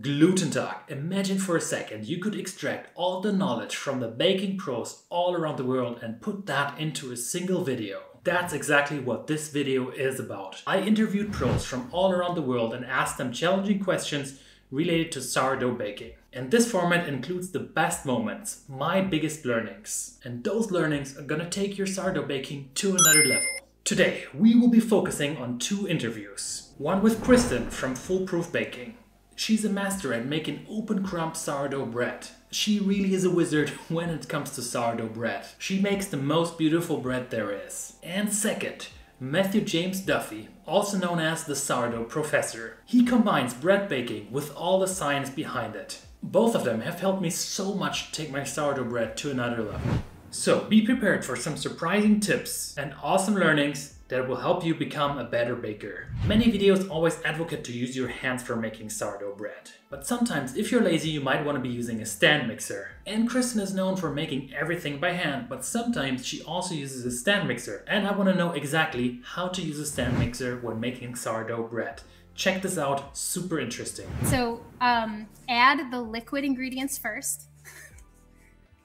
Gluten talk. Imagine for a second you could extract all the knowledge from the baking pros all around the world and put that into a single video. That's exactly what this video is about. I interviewed pros from all around the world and asked them challenging questions related to sourdough baking. And this format includes the best moments, my biggest learnings. And those learnings are gonna take your sourdough baking to another level. Today, we will be focusing on two interviews. One with Kristen from Full Proof Baking. She's a master at making open crumb sourdough bread. She really is a wizard when it comes to sourdough bread. She makes the most beautiful bread there is. And second, Matthew James Duffy, also known as the Sourdough Professor. He combines bread baking with all the science behind it. Both of them have helped me so much take my sourdough bread to another level. So be prepared for some surprising tips and awesome learnings that will help you become a better baker. Many videos always advocate to use your hands for making sourdough bread. But sometimes if you're lazy, you might want to be using a stand mixer. And Kristen is known for making everything by hand, but sometimes she also uses a stand mixer. And I want to know exactly how to use a stand mixer when making sourdough bread. Check this out, super interesting. So add the liquid ingredients first.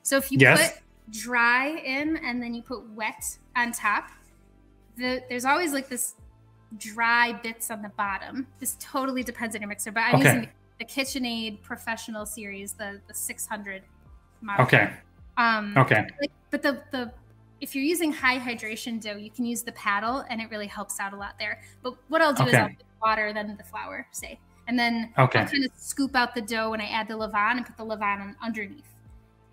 So if you put dry in and then you put wet on top, there's always like this dry bits on the bottom. This totally depends on your mixer, but I'm using the KitchenAid Professional Series, the 600 model. Okay. But the if you're using high hydration dough, you can use the paddle and it really helps out a lot there. But what I'll do is I'll put water, then the flour, say, and then I'll kind of scoop out the dough and I add the levain and put the levain on underneath.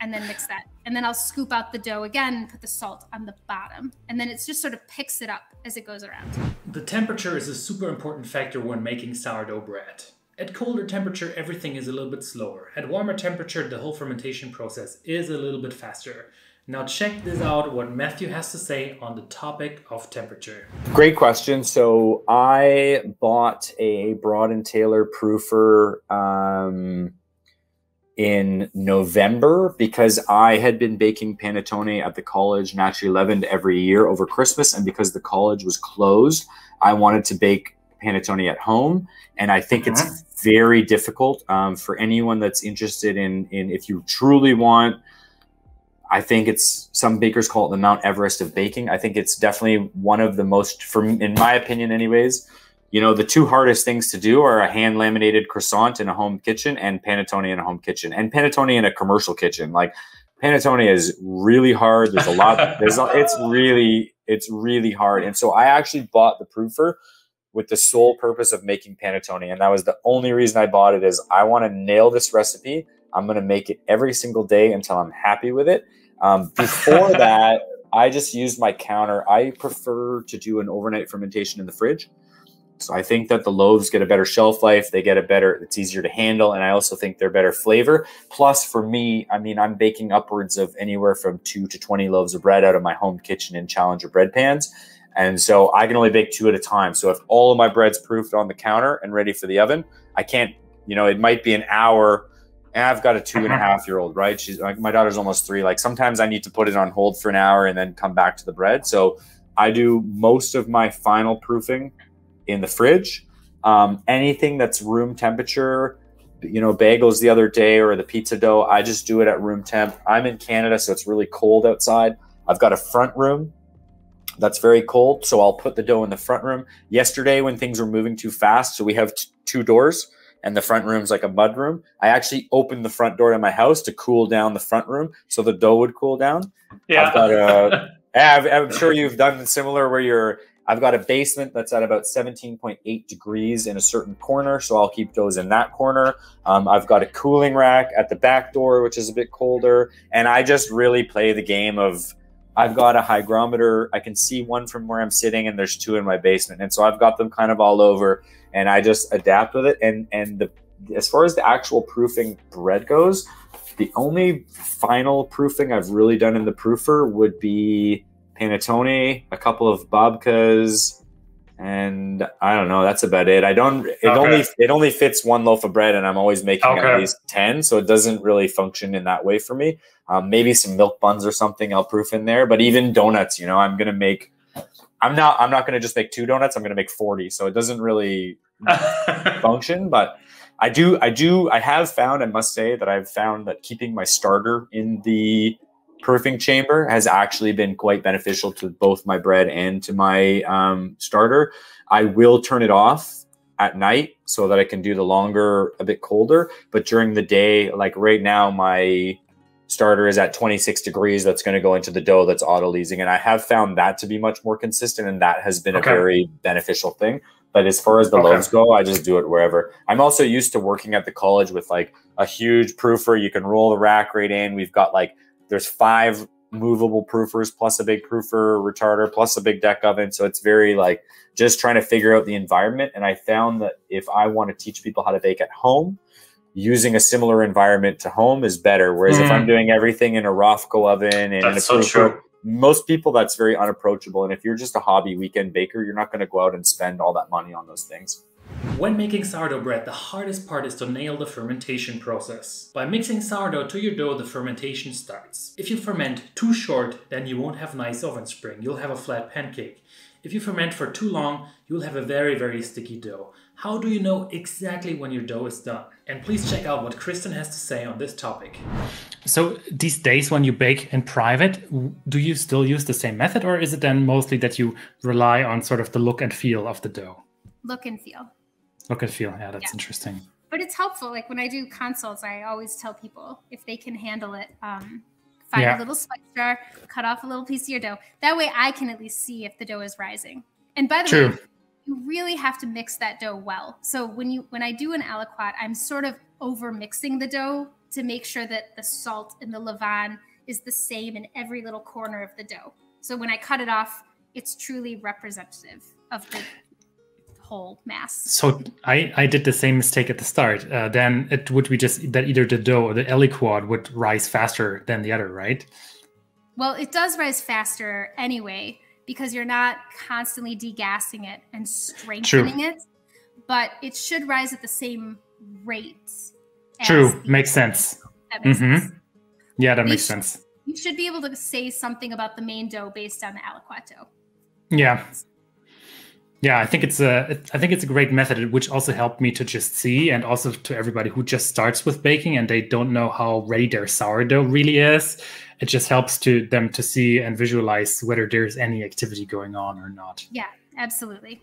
And then mix that. And then I'll scoop out the dough again and put the salt on the bottom. And then it's just sort of picks it up as it goes around. The temperature is a super important factor when making sourdough bread. At colder temperature, everything is a little bit slower. At warmer temperature, the whole fermentation process is a little bit faster. Now check this out, what Matthew has to say on the topic of temperature. Great question. So I bought a Broad and Taylor proofer in November because I had been baking panettone at the college naturally leavened every year over Christmas, and because the college was closed, I wanted to bake panettone at home. And I think it's very difficult for anyone that's interested in if you truly want, I think it's, some bakers call it the Mount Everest of baking. I think it's definitely one of the most, in my opinion anyways, you know, the two hardest things to do are a hand laminated croissant in a home kitchen and panettone in a home kitchen and panettone in a commercial kitchen. Like panettone is really hard. There's a lot, it's really hard. And so I actually bought the proofer with the sole purpose of making panettone. And that was the only reason I bought it, is I want to nail this recipe. I'm going to make it every single day until I'm happy with it. Before that, I just used my counter. I prefer to do an overnight fermentation in the fridge. So I think that the loaves get a better shelf life. They get a better, it's easier to handle. And I also think they're better flavor. Plus for me, I mean, I'm baking upwards of anywhere from 2 to 20 loaves of bread out of my home kitchen in Challenger bread pans. And so I can only bake 2 at a time. So if all of my bread's proofed on the counter and ready for the oven, I can't, you know, it might be an hour. And I've got a 2.5-year-old, right? She's like, my daughter's almost 3. Like sometimes I need to put it on hold for an hour and then come back to the bread. So I do most of my final proofing in the fridge. Anything that's room temperature, you know, bagels the other day or the pizza dough, I just do it at room temp. I'm in Canada, so it's really cold outside. I've got a front room that's very cold, so I'll put the dough in the front room. Yesterday when things were moving too fast, so we have 2 doors and the front room's like a mud room, I actually opened the front door to my house to cool down the front room so the dough would cool down. Yeah. I've got a, I'm sure you've done similar where you're, I've got a basement that's at about 17.8 degrees in a certain corner, so I'll keep those in that corner. I've got a cooling rack at the back door, which is a bit colder, and I just really play the game of, I've got a hygrometer, I can see one from where I'm sitting, and there's 2 in my basement, and so I've got them kind of all over, and I just adapt with it. And as far as the actual proofing bread goes, the only final proofing I've really done in the proofer would be panettone, a couple of babkas, and I don't know, that's about it. I don't, it only fits 1 loaf of bread, and I'm always making at least 10, so it doesn't really function in that way for me. Maybe some milk buns or something I'll proof in there, but even donuts, you know, I'm gonna make, I'm not gonna just make 2 donuts, I'm gonna make 40, so it doesn't really function. But I have found that keeping my starter in the proofing chamber has actually been quite beneficial to both my bread and to my starter. I will turn it off at night so that I can do the longer, a bit colder, but during the day, like right now, my starter is at 26 degrees. That's going to go into the dough that's auto-leasing. And I have found that to be much more consistent, and that has been a very beneficial thing. But as far as the loaves go, I just do it wherever. I'm also used to working at the college with like a huge proofer. You can roll the rack right in. We've got like, there's 5 movable proofers plus a big proofer retarder plus a big deck oven. So it's very like just trying to figure out the environment. And I found that if I want to teach people how to bake at home, using a similar environment to home is better. Whereas if I'm doing everything in a Rofco oven and in a proofer, most people, that's very unapproachable. And if you're just a hobby weekend baker, you're not going to go out and spend all that money on those things. When making sourdough bread, the hardest part is to nail the fermentation process. By mixing sourdough to your dough, the fermentation starts. If you ferment too short, then you won't have nice oven spring. You'll have a flat pancake. If you ferment for too long, you'll have a very, very sticky dough. How do you know exactly when your dough is done? And please check out what Kristen has to say on this topic. So these days when you bake in private, do you still use the same method, or is it then mostly that you rely on sort of the look and feel of the dough? Look and feel. Look and feel, yeah, that's interesting. But it's helpful. Like when I do consults, I always tell people if they can handle it, find a little spice jar, cut off a little piece of your dough. That way I can at least see if the dough is rising. And by the way, you really have to mix that dough well. So when I do an aliquot, I'm sort of over mixing the dough to make sure that the salt and the levain is the same in every little corner of the dough. So when I cut it off, it's truly representative of the whole mass. So I did the same mistake at the start. Then it would be just that either the dough or the aliquot would rise faster than the other, right? Well, it does rise faster anyway, because you're not constantly degassing it and strengthening it, but it should rise at the same rate. True, makes sense. That makes sense. Yeah, that makes sense. You should be able to say something about the main dough based on the aliquot dough. Yeah. Yeah, I think it's a great method, which also helped me to just see, and also to everybody who just starts with baking and they don't know how ready their sourdough really is. It just helps to them to see and visualize whether there's any activity going on or not. Yeah, absolutely.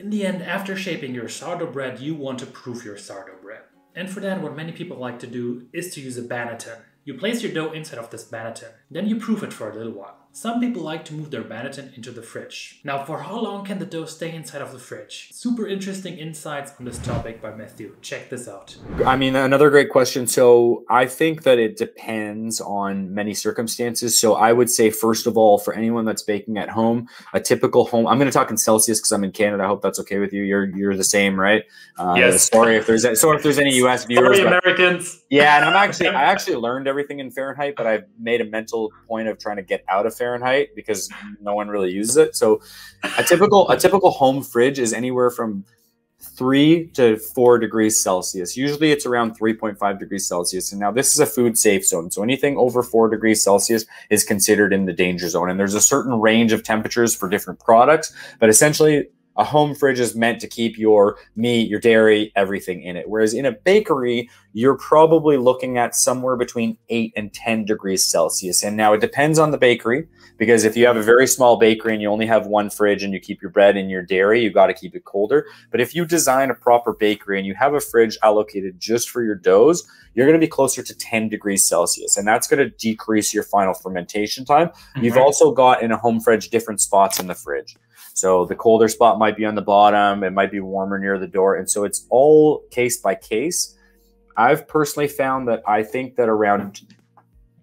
In the end, after shaping your sourdough bread, you want to proof your sourdough bread. And for that, what many people like to do is to use a banneton. You place your dough inside of this banneton, then you proof it for a little while. Some people like to move their banneton into the fridge. Now, for how long can the dough stay inside of the fridge? Super interesting insights on this topic by Matthew. Check this out. I mean, another great question. So I think that it depends on many circumstances. So I would say, first of all, for anyone that's baking at home, a typical home, I'm going to talk in Celsius because I'm in Canada. I hope that's okay with you. You're the same, right? Yes. Sorry if there's any US viewers. Sorry, Americans. Yeah, and I actually learned everything in Fahrenheit, but I've made a mental point of trying to get out of Fahrenheit because no one really uses it. So a typical home fridge is anywhere from 3 to 4 degrees Celsius. Usually it's around 3.5 degrees Celsius. And now this is a food safe zone. So anything over 4 degrees Celsius is considered in the danger zone. And there's a certain range of temperatures for different products, but essentially a home fridge is meant to keep your meat, your dairy, everything in it. Whereas in a bakery, you're probably looking at somewhere between 8 and 10 degrees Celsius. And now it depends on the bakery, because if you have a very small bakery and you only have one fridge and you keep your bread and your dairy, you've got to keep it colder. But if you design a proper bakery and you have a fridge allocated just for your doughs, you're going to be closer to 10 degrees Celsius. And that's going to decrease your final fermentation time. You've also got in a home fridge different spots in the fridge. So the colder spot might be on the bottom. It might be warmer near the door. And so it's all case by case. I've personally found that I think that around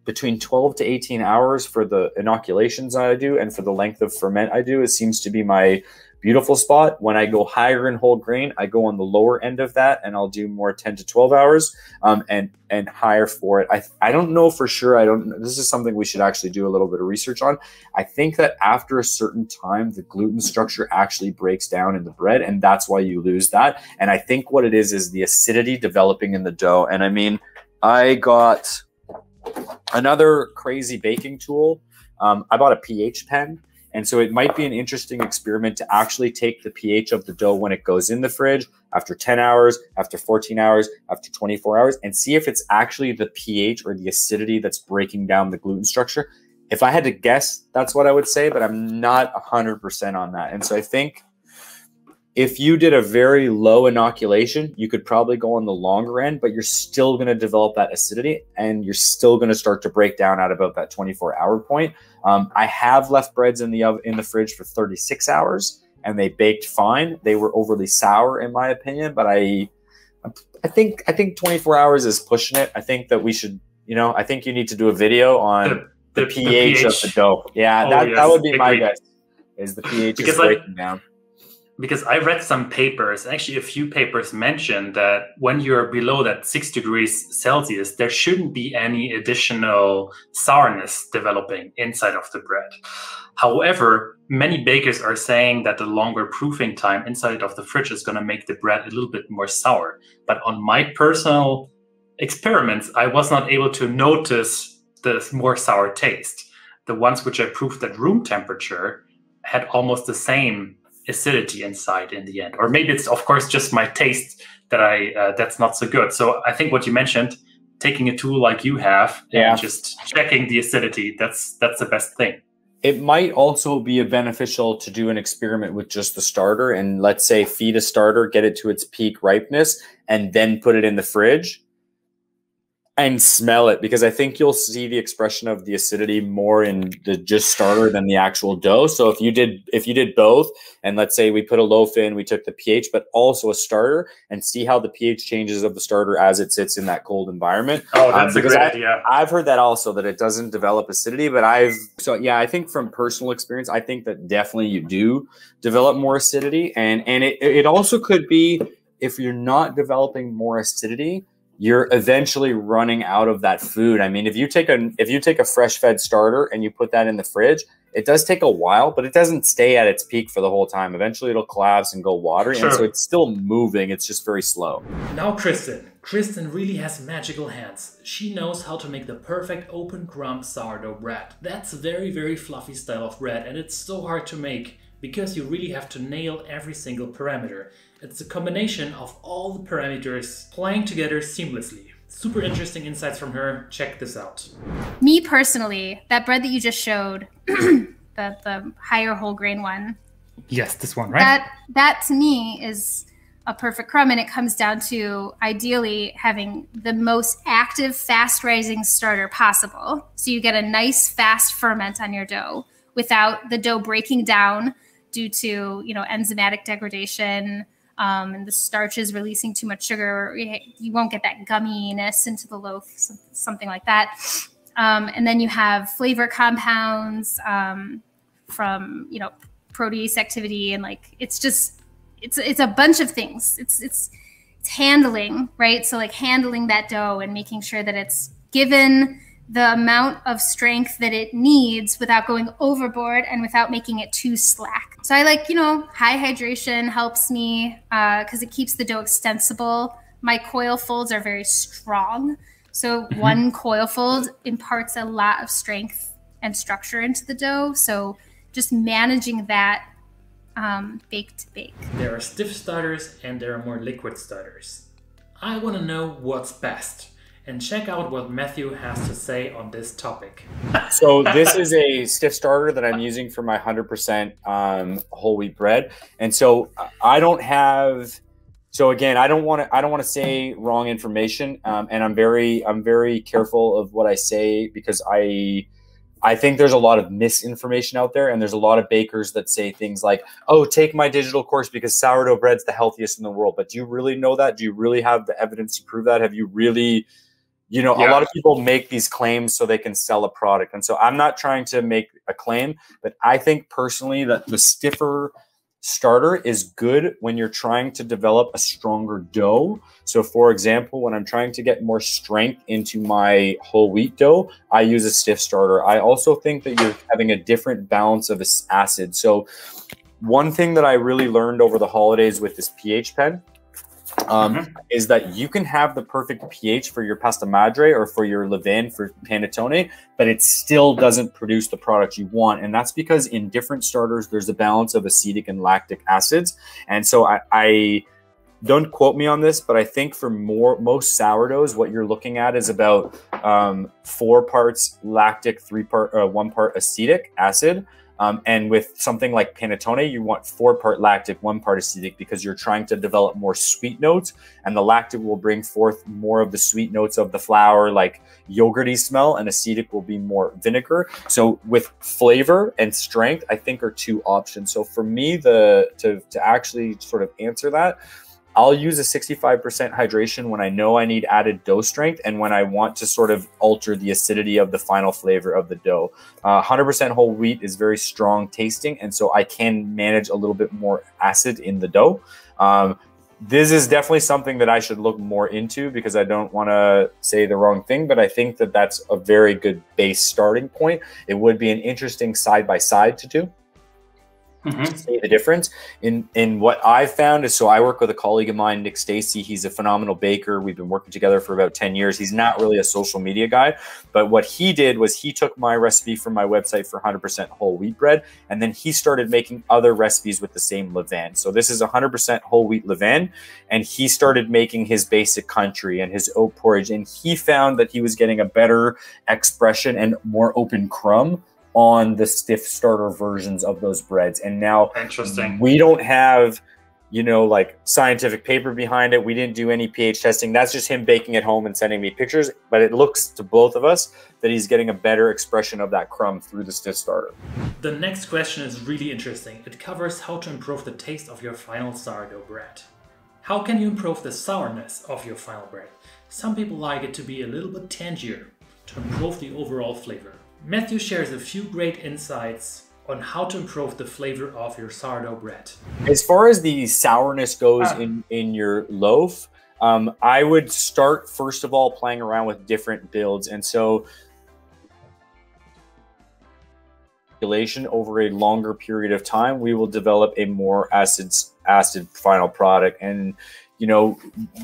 between 12 to 18 hours for the inoculations I do and for the length of ferment I do, it seems to be my beautiful spot. When I go higher in whole grain, I go on the lower end of that, and I'll do more 10 to 12 hours and higher for it. I don't know for sure. This is something we should actually do a little bit of research on. I think that after a certain time, the gluten structure actually breaks down in the bread, and that's why you lose that. And I think what it is the acidity developing in the dough. And I mean, I got another crazy baking tool. I bought a pH pen. And so it might be an interesting experiment to actually take the pH of the dough when it goes in the fridge after 10 hours, after 14 hours, after 24 hours, and see if it's actually the pH or the acidity that's breaking down the gluten structure. If I had to guess, that's what I would say, but I'm not 100% on that. And so I think if you did a very low inoculation, you could probably go on the longer end, but you're still going to develop that acidity and you're still going to start to break down at about that 24-hour point. I have left breads in the fridge for 36 hours and they baked fine. They were overly sour in my opinion, but I think 24 hours is pushing it. I think that we should, you know, I think you need to do a video on the pH of the dough. Yeah, that would be my guess, is the pH is breaking down. Because I read some papers, actually a few papers mentioned that when you're below that 6°C, there shouldn't be any additional sourness developing inside of the bread. However, many bakers are saying that the longer proofing time inside of the fridge is going to make the bread a little bit more sour. But on my personal experiments, I was not able to notice the more sour taste. The ones which I proofed at room temperature had almost the same acidity inside in the end, or maybe it's of course just my taste that that's not so good. So I think what you mentioned, taking a tool like you have, yeah, and just checking the acidity, that's the best thing. It might also be beneficial to do an experiment with just the starter, and let's say feed a starter, get it to its peak ripeness, and then put it in the fridge and smell it, because I think you'll see the expression of the acidity more in the just starter than the actual dough. So if you did both, and let's say we put a loaf in, we took the pH, but also a starter, and see how the pH changes of the starter as it sits in that cold environment. Oh, that's a great idea. I've heard that also, that it doesn't develop acidity, but yeah, I think from personal experience, I think that definitely you do develop more acidity, and it also could be, if you're not developing more acidity, you're eventually running out of that food. I mean, if you take a fresh fed starter and you put that in the fridge, it does take a while, but it doesn't stay at its peak for the whole time. Eventually it'll collapse and go watery. Sure. And so it's still moving. It's just very slow. Now Kristen. Kristen really has magical hands. She knows how to make the perfect open crumb sourdough bread. That's a very, very fluffy style of bread, and it's so hard to make because you really have to nail every single parameter. It's a combination of all the parameters playing together seamlessly. Super interesting insights from her. Check this out. Me personally, that bread that you just showed, the higher whole grain one. Yes, this one, right? That to me is a perfect crumb, and it comes down to ideally having the most active, fast rising starter possible. So you get a nice fast ferment on your dough without the dough breaking down due to, you know, enzymatic degradation, and the starches releasing too much sugar. You won't get that gumminess into the loaf, something like that. And then you have flavor compounds from, you know, produce activity, and like it's a bunch of things. It's handling, right? So like handling that dough and making sure that it's given the amount of strength that it needs without going overboard and without making it too slack. So I like, you know, high hydration helps me because it keeps the dough extensible. My coil folds are very strong. So one coil fold imparts a lot of strength and structure into the dough. So just managing that bake to bake. There are stiff starters and there are more liquid starters. I want to know what's best. And check out what Matthew has to say on this topic. So this is a stiff starter that I'm using for my 100% whole wheat bread. And so I don't have, so again, I don't want to say wrong information. And I'm very careful of what I say, because I think there's a lot of misinformation out there, and there's a lot of bakers that say things like, oh, take my digital course because sourdough bread's the healthiest in the world. But do you really know that? Do you really have the evidence to prove that? Have you really, you know, yeah. A lot of people make these claims so they can sell a product. And so I'm not trying to make a claim, but I think personally that the stiffer starter is good when you're trying to develop a stronger dough. So for example, when I'm trying to get more strength into my whole wheat dough, I use a stiff starter. I also think that you're having a different balance of acid. So one thing that I really learned over the holidays with this pH pen is that you can have the perfect pH for your pasta madre or for your levain for panettone, but it still doesn't produce the product you want. And that's because in different starters, there's a balance of acetic and lactic acids. And so I don't quote me on this, but I think for most sourdoughs, what you're looking at is about 4 parts lactic, 1 part acetic acid. And with something like panettone, you want 4 part lactic, 1 part acetic, because you're trying to develop more sweet notes, and the lactic will bring forth more of the sweet notes of the flour, like yogurty smell, and acetic will be more vinegar. So with flavor and strength, I think are 2 options. So for me, to actually sort of answer that, I'll use a 65% hydration when I know I need added dough strength and when I want to sort of alter the acidity of the final flavor of the dough. 100% whole wheat is very strong tasting, and so I can manage a little bit more acid in the dough. This is definitely something that I should look more into, because I don't want to say the wrong thing, but I think that that's a very good base starting point. It would be an interesting side-by-side to do. To say the difference in what I've found is, so I work with a colleague of mine, Nick Stacey. He's a phenomenal baker. We've been working together for about 10 years. He's not really a social media guy, but what he did was he took my recipe from my website for 100% whole wheat bread, and then he started making other recipes with the same levain. So this is 100% whole wheat levain, and he started making his basic country and his oat porridge, and he found that he was getting a better expression and more open crumb on the stiff starter versions of those breads. And now we don't have, you know, like scientific paper behind it. We didn't do any pH testing. That's just him baking at home and sending me pictures. But it looks to both of us that he's getting a better expression of that crumb through the stiff starter. The next question is really interesting. It covers how to improve the taste of your final sourdough bread. How can you improve the sourness of your final bread? Some people like it to be a little bit tangier to improve the overall flavor. Matthew shares a few great insights on how to improve the flavor of your sourdough bread. As far as the sourness goes in your loaf, I would start, first of all, playing around with different builds. And so over a longer period of time, we will develop a more acid final product. And you know,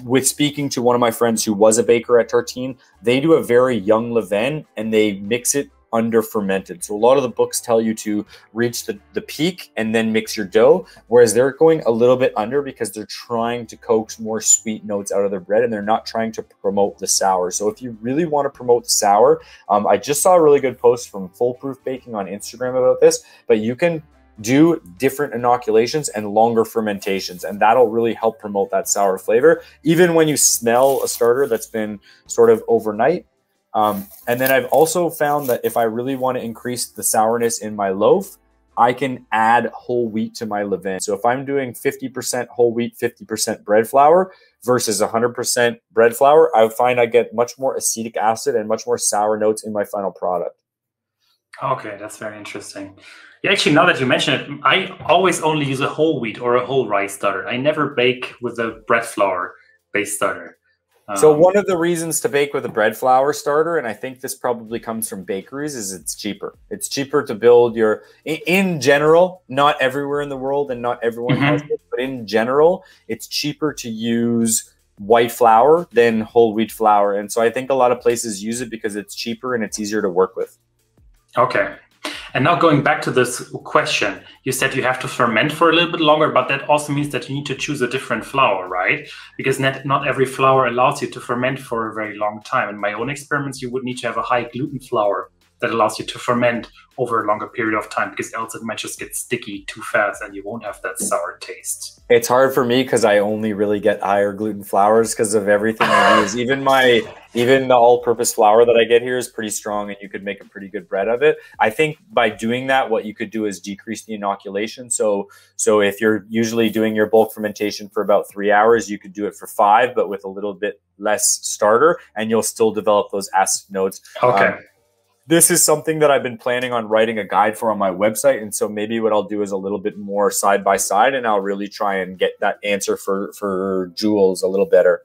with speaking to one of my friends who was a baker at Tartine, they do a very young levain and they mix it under fermented. So a lot of the books tell you to reach the peak and then mix your dough, whereas they're going a little bit under because they're trying to coax more sweet notes out of their bread and they're not trying to promote the sour. So if you really want to promote the sour, I just saw a really good post from Full Proof Baking on Instagram about this, but you can do different inoculations and longer fermentations, and that'll really help promote that sour flavor, even when you smell a starter that's been sort of overnight. And then I've also found that if I really want to increase the sourness in my loaf, I can add whole wheat to my levain. So if I'm doing 50% whole wheat, 50% bread flour versus 100% bread flour, I find I get much more acetic acid and much more sour notes in my final product. Okay, that's very interesting. Yeah, actually, now that you mention it, I always only use a whole wheat or a whole rice starter. I never bake with a bread flour based starter. So one of the reasons to bake with a bread flour starter, and I think this probably comes from bakeries, is it's cheaper. It's cheaper to build your, in general, not everywhere in the world and not everyone has it, but in general, it's cheaper to use white flour than whole wheat flour. And so I think a lot of places use it because it's cheaper and it's easier to work with. Okay. And now going back to this question, you said you have to ferment for a little bit longer, but that also means that you need to choose a different flour, right? Because not every flour allows you to ferment for a very long time. In my own experiments, you would need to have a high gluten flour that allows you to ferment over a longer period of time, because else it might just get sticky too fast and you won't have that sour taste. It's hard for me because I only really get higher gluten flours because of everything I use. Even the all-purpose flour that I get here is pretty strong and you could make a pretty good bread of it. I think by doing that, what you could do is decrease the inoculation. So if you're usually doing your bulk fermentation for about 3 hours, you could do it for 5, but with a little bit less starter and you'll still develop those acid notes. Okay. This is something that I've been planning on writing a guide for on my website. And so maybe what I'll do is a little bit more side by side, and I'll really try and get that answer for Jules a little better.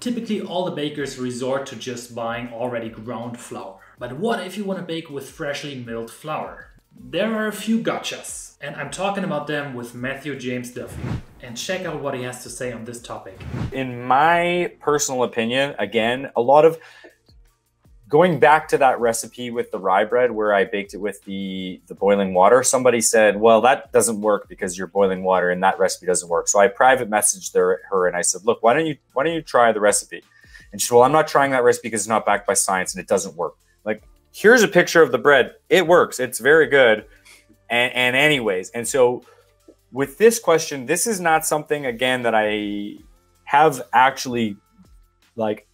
Typically, all the bakers resort to just buying already ground flour. But what if you want to bake with freshly milled flour? There are a few gotchas, and I'm talking about them with Matthew James Duffy. And check out what he has to say on this topic. In my personal opinion, again, a lot of going back to that recipe with the rye bread where I baked it with the boiling water, somebody said, well, that doesn't work because you're boiling water and that recipe doesn't work. So I private messaged her and I said, look, why don't you try the recipe? And she said, well, I'm not trying that recipe because it's not backed by science and it doesn't work. Like, here's a picture of the bread. It works. It's very good. And anyways, and so with this question, this is not something, again, that I have actually like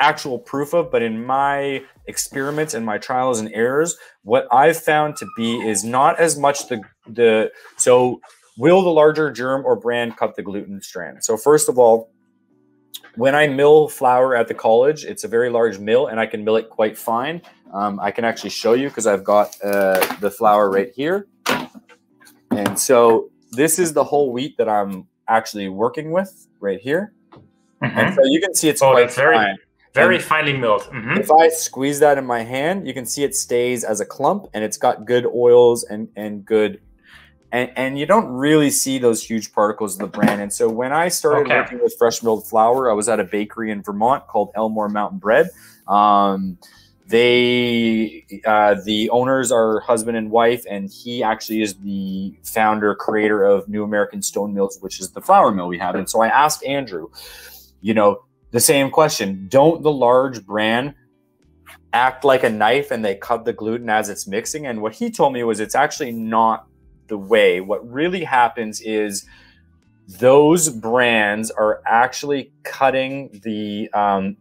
actual proof of, but in my experiments and my trials and errors, what I've found to be is not as much the so will the larger germ or brand cut the gluten strand? So first of all, when I mill flour at the college, it's a very large mill and I can mill it quite fine. I can actually show you because I've got the flour right here. And so this is the whole wheat that I'm actually working with right here. Mm-hmm. And so you can see it's quite fine. Very finely milled. Mm-hmm. If I squeeze that in my hand, you can see it stays as a clump and it's got good oils and good, and you don't really see those huge particles of the bran. And so when I started working with fresh milled flour, I was at a bakery in Vermont called Elmore Mountain Bread. The owners are husband and wife, and he actually is the founder, creator of New American Stone Mills, which is the flour mill we have. And so I asked Andrew, you know, the same question. Don't the large bran act like a knife and they cut the gluten as it's mixing? And what he told me was it's actually not the way. What really happens is those brands are actually cutting the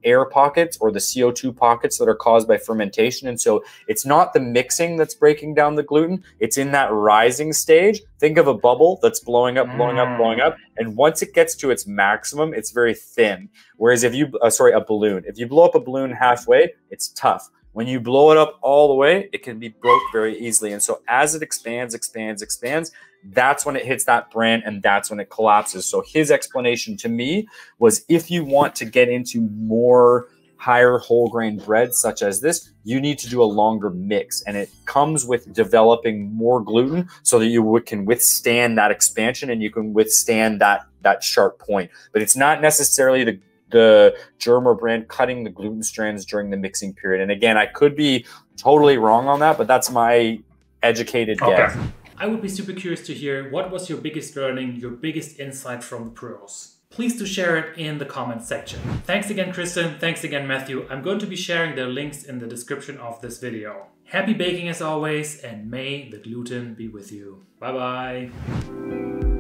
air pockets or the CO2 pockets that are caused by fermentation. And so it's not the mixing that's breaking down the gluten. It's in that rising stage. Think of a bubble that's blowing up, blowing up, blowing up. And once it gets to its maximum, it's very thin. Whereas if you, a balloon. If you blow up a balloon halfway, it's tough. When you blow it up all the way, it can be broke very easily. And so as it expands, expands, expands, that's when it hits that bran and that's when it collapses. So his explanation to me was if you want to get into more higher whole grain bread such as this, you need to do a longer mix. And it comes with developing more gluten so that you can withstand that expansion and you can withstand that sharp point. But it's not necessarily the germ or bran cutting the gluten strands during the mixing period. And again, I could be totally wrong on that, but that's my educated guess. I would be super curious to hear what was your biggest learning, your biggest insight from the pros. Please do share it in the comments section. Thanks again, Kristen. Thanks again, Matthew. I'm going to be sharing their links in the description of this video. Happy baking as always, and may the gluten be with you. Bye-bye.